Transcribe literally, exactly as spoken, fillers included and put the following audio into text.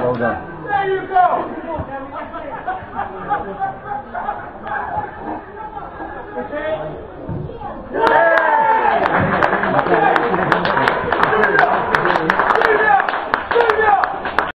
Well done. There you go.